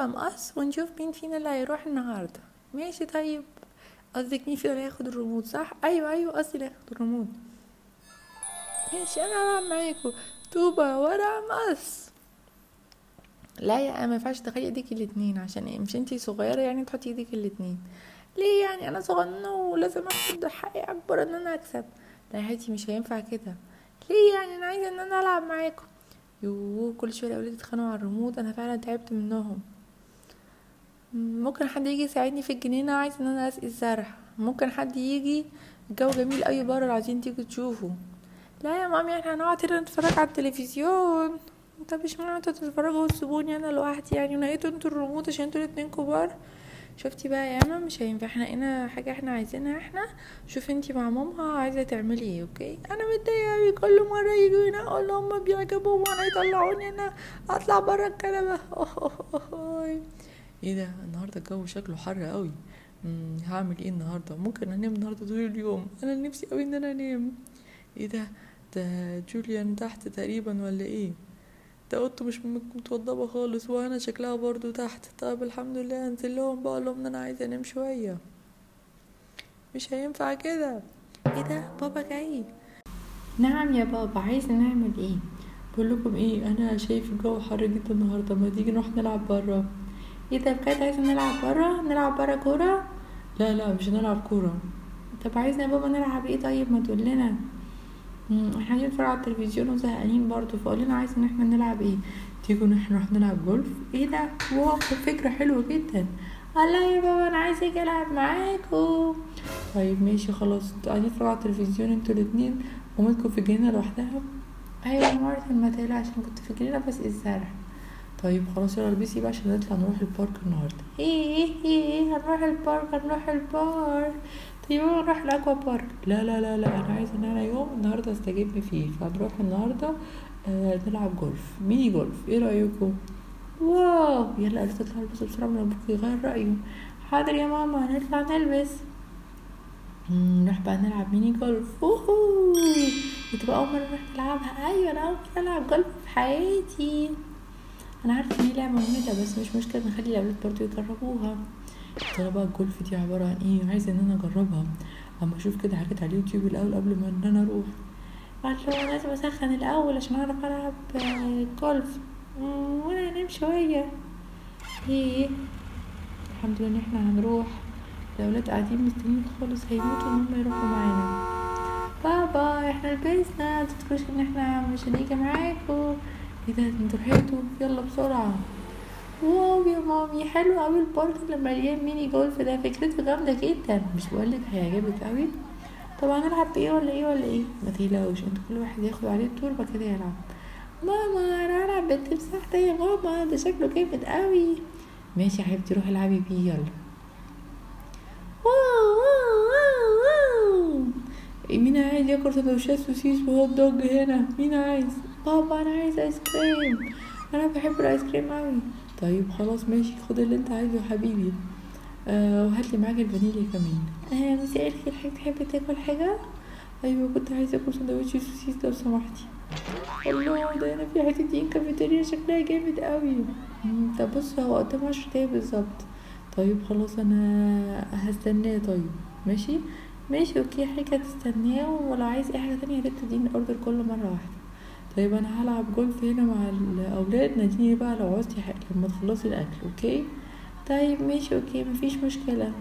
أس ونشوف مين فينا اللي هيروح النهارده. ماشي طيب، قصدك مين فينا اللي هياخد الرمود صح؟ ايوه قصدي اللي هياخد الرمود. ماشي انا هلعب معاكوا طوبة ورق مقص. لا يا ما ينفعش تخلي ايديك الاتنين، عشان ايه؟ مش انتي صغيرة يعني تحطي ايديك الاتنين؟ ليه يعني؟ انا صغننة ولازم اخد حقي اكبر ان انا اكسب. لا يا حياتي مش هينفع كده. ليه يعني؟ انا عايزة ان انا العب معاكوا. يوووو كل شوية الاولاد يتخانقوا على الرمود، انا فعلا تعبت منهم. ممكن حد يجي يساعدني في الجنينة، عايز ان انا اسقي الزرع. ممكن حد يجي، الجو جميل اوي بره، عايزين تيجوا تشوفوا. لا يا مامي احنا هنقعد هنا نتفرج على التلفزيون. طب اشمعنى انتوا تتفرجوا وتسيبوني انا لوحدي يعني، ونقيتوا انتوا الريموت عشان انتوا الاتنين كبار؟ شفتي بقى يا ماما مش هينفع، احنا لقينا حاجة احنا عايزينها احنا. شوفي انتي مع مامها عايزة تعملي ايه. اوكي انا متضايقة اوي، كل مرة يجوا هنا اقول لهم بيعجبهم وانا يطلعوني انا اطلع برا الكنبة. ايه ده النهارده الجو شكله حر قوي. هعمل ايه النهارده؟ ممكن انام النهارده طول اليوم، انا نفسي قوي ان انا انام. ايه ده جوليان تحت تقريبا ولا ايه؟ ده اوضته مش متوضبه خالص، وانا شكلها برضو تحت. طب الحمد لله هنزل لهم بقول لهم ان انا عايزه انام شويه. مش هينفع كده. ايه ده بابا جاي. نعم يا بابا، عايز نعمل ايه؟ بقول لكم ايه، انا شايف الجو حر جدا النهارده، ما تيجي نروح نلعب بره. ايه ده بجد عايزة نلعب برا؟ نلعب برا كورة؟ لا مش هنلعب كورة. طب عايزنا يا بابا نلعب ايه طيب، ما تقول لنا. احنا عايزين نتفرج على التلفزيون وزهقانين برضو، فقول لنا عايز ان احنا نلعب ايه. تيجوا نروح نلعب جولف. ايه ده واو فكرة حلوة جدا. الله يا بابا انا عايز اجي العب معاكوا. طيب ماشي خلاص، انتوا قاعدين تتفرجوا على التلفزيون انتوا الاتنين، ومامتكوا في الجنينة لوحدها. ايوه يا مرتي ما تقلقش، عشان كنت في الجنينة بس الزرع. طيب خلاص يلا البسي بقى عشان نطلع نروح البارك النهارده. ايه هنروح البارك. طيب نروح الاكوا بارك. لا انا عايزه ان انا يوم النهارده استجيب فيه، فهنروح النهارده نلعب جولف، ميني جولف. ايه رايكم؟ واو يلا قالت تطلع البس بسرعه من ابوك يغير رايه. حاضر يا ماما هنطلع نلبس. نروح بقى نلعب ميني جولف. اوهو دي تبقى اول مره نروح نلعبها. ايوه انا اول مره العب جولف في حياتي. انا عارفه ان هي لعبه ممله بس مش مشكله، نخلي الاولاد برضو يجربوها. ترى بقى الجولف دي عباره عن ايه؟ عايزه ان انا اجربها، اما اشوف كده حاجات على اليوتيوب الاول قبل ما ان انا اروح. قالت له انا لازم اسخن الاول عشان اعرف العب جولف، وانا هنام شويه. ايه الحمد لله ان احنا هنروح، الاولاد قاعدين مستنيين خالص هيموتوا ان هم يروحوا معانا. بابا احنا لبسنا، متفتكروش ان احنا مش هنيجي معاكوا. ايه ده انتوا لحقتوا، يلا بسرعه. واو يا مامي حلو اوي البارك اللي مليان ميني جولف ده، فكرته جامده جدا، مش بقولك هيعجبك اوي. طب هنلعب بايه ولا ايه؟ ما تقلقوش انتوا كل واحد ياخد عليه الدور بعد كده يلعب. ماما انا هلعب بالتمساح ده يا ماما، ده شكله جامد اوي. ماشي يا حبيبتي روحي العبي بيه يلا. واو مين عايز ياكل سندوتشات سوسيس وهوت دوج هنا؟ مين عايز؟ بابا انا عايز ايس كريم، انا بحب الايس كريم اوي. طيب خلاص ماشي خد اللي انت عايزه يا حبيبي، وهاتلي معاك الفانيليا كمان. مساء الخير حضرتك، تحبي تاكل حاجه؟ ايوه كنت عايزه اكل سندوتش سوسيس لو سمحتي. الله ده انا في حته دين كافيتيريا شكلها جامد اوي. طب بص هو قدام 10 دقايق بالظبط. طيب خلاص انا هستناه. طيب ماشي اوكي حاجه تستناه، ولو عايز اي حاجه تانية يا ريت تديني اوردر كل مره واحده. طيب انا هلعب جولف هنا مع الاولاد، ناديني بقى لو عوزتي حاجه لما تخلصي الاكل. اوكي طيب ماشي اوكي مفيش مشكله،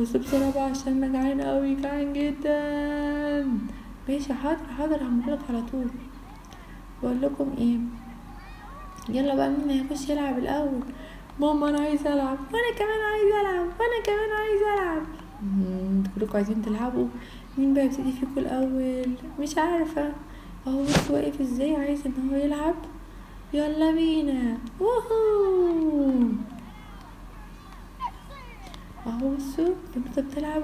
بس بسرعه بقى عشان انا جعان قوي، جعان جدا. ماشي حاضر هعملك على طول. بقول لكم ايه، يلا بقى مين هيخش يلعب الاول؟ ماما انا عايزه العب. وانا كمان عايزه العب. كلكم عايزين تلعبوا، مين بقى يبتدي فيكم الاول؟ مش عارفه اهو، بص واقف ازاي عايز ان هو يلعب. يلا بينا. ووهو اهو بصوا انت بتلعب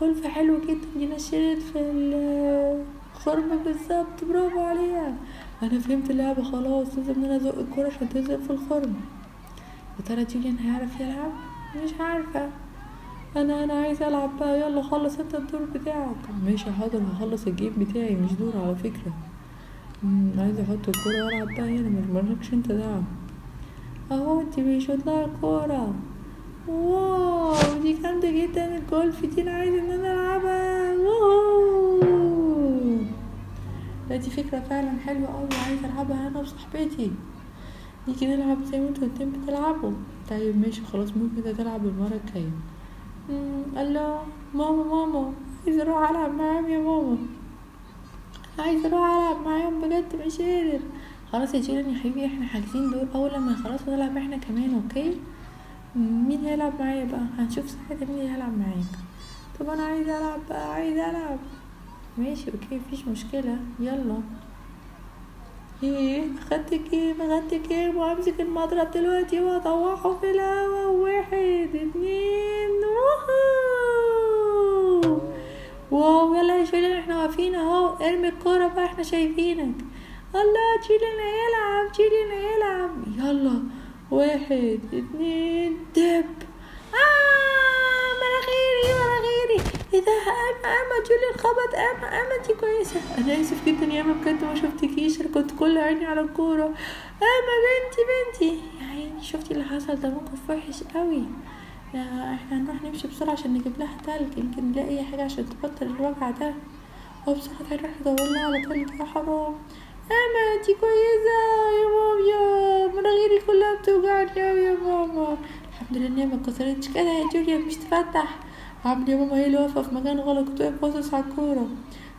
جولف حلو جدا، دي نشرت في الخرم بالظبط، برافو عليها. انا فهمت اللعبه خلاص، لازم ان انا ازق الكوره عشان تلزق في الخرم. يا ترى جوليان هيعرف يلعب؟ مش عارفه. انا عايزه العب بقى، يلا خلص انت الدور بتاعك. ماشي حاضر هخلص الجيم بتاعي، مش دور على فكره. عايزه احط الكوره والعب بقى هنا، مالكش انت دعوه. اهو دي بيشوط لها الكورة. واو دي جامدة جدا، الجولف دي انا عايز ان انا العبها. واو لا دي فكرة فعلا حلوة اوي، عايز العبها انا وصاحبتي، نيجي نلعب زي ما انتوا الاتنين بتلعبوا. طيب ماشي خلاص، ممكن تلعب المرة الجاية. الله ماما ماما عايز اروح العب معاهم يا ماما، عايز اروح العب معاهم بجد مش قادر. خلاص يا جيران يا حبيبي احنا حاجزين دول، اول لما خلاص هنلعب احنا كمان. اوكي مين هيلعب معايا بقى؟ هنشوف ساعتها مين هيلعب معاك. طب انا عايز العب بقى، عايز العب. ماشي اوكي مفيش مشكلة، يلا. ايه اخدت الجيم، اخدت الجيم، وامسك المضرب دلوقتي واطوحه في الهوا. 1 2 واو واو يلا يا شيلان احنا واقفين اهو، ارمي الكورة بقى احنا شايفينك. الله شيلان هيلعب، شيلان هيلعب، يلا 1 2 دب. مناخيري مناخيري، ايه ده؟ اما جوليان خبط، اما انتي كويسه؟ انا اسف جدا يا اما بجد ما شفتكيش، انا كنت كل عيني على الكوره. اما بنتي يا عيني شفتي اللي حصل ده، موقف وحش قوي. احنا هنروح نمشي بسرعه عشان نجيب لها تلج، يمكن نلاقي اي حاجه عشان تبطل الوجع ده. وبسرعه هنروح ندور لها على تلج يا حرام. اما انتي كويسه يا ماما؟ يا مناخيري كلها بتوجعني اوي يا ماما. الحمد لله ان هي ما اتكسرتش كده يا جوليان، مش تفتح. عامل يا ماما هي اللي واقفه في مكان غلط، كنت واقف باصص على الكوره.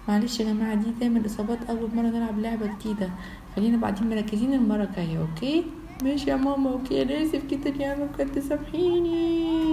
معلش يا جماعه دي تعمل اصابات اول مره نلعب لعبه جديده، خلينا بعدين مركزين المره الجايه. اوكي ماشي يا ماما، اوكي انا اسف جدا يا ماما بجد سامحيني.